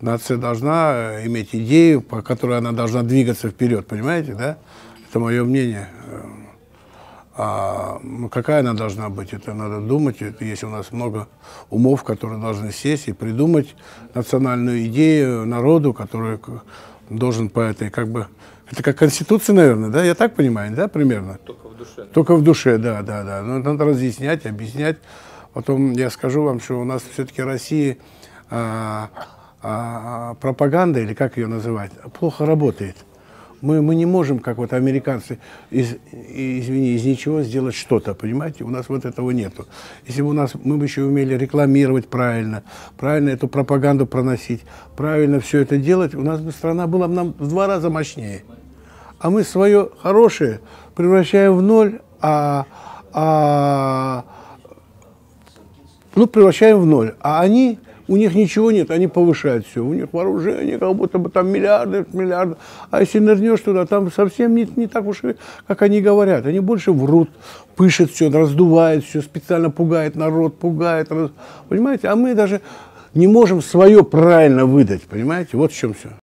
нация должна иметь идею, по которой она должна двигаться вперед, понимаете, да? Это мое мнение. А какая она должна быть, это надо думать. Это есть у нас много умов, которые должны сесть и придумать национальную идею народу, который должен по этой, как бы, это как Конституция, наверное, да? Я так понимаю, да, примерно? Только в душе. Наверное. Только в душе, да, да, да. Но надо разъяснять, объяснять. Потом я скажу вам, что у нас все-таки Россия пропаганда, или как ее называть, плохо работает. Мы не можем, как вот американцы, из ничего сделать что-то, понимаете? У нас вот этого нету. Если бы у нас, мы бы еще умели рекламировать правильно, правильно эту пропаганду проносить, правильно все это делать, у нас бы страна была нам в 2 раза мощнее. А мы свое хорошее превращаем в ноль, а они... У них ничего нет, они повышают все. У них вооружение, как будто бы там миллиарды. А если нырнешь туда, там совсем не так уж, как они говорят. Они больше врут, пышет все, раздувает все, специально пугает народ, пугает. Понимаете? А мы даже не можем свое правильно выдать, понимаете? Вот в чем все.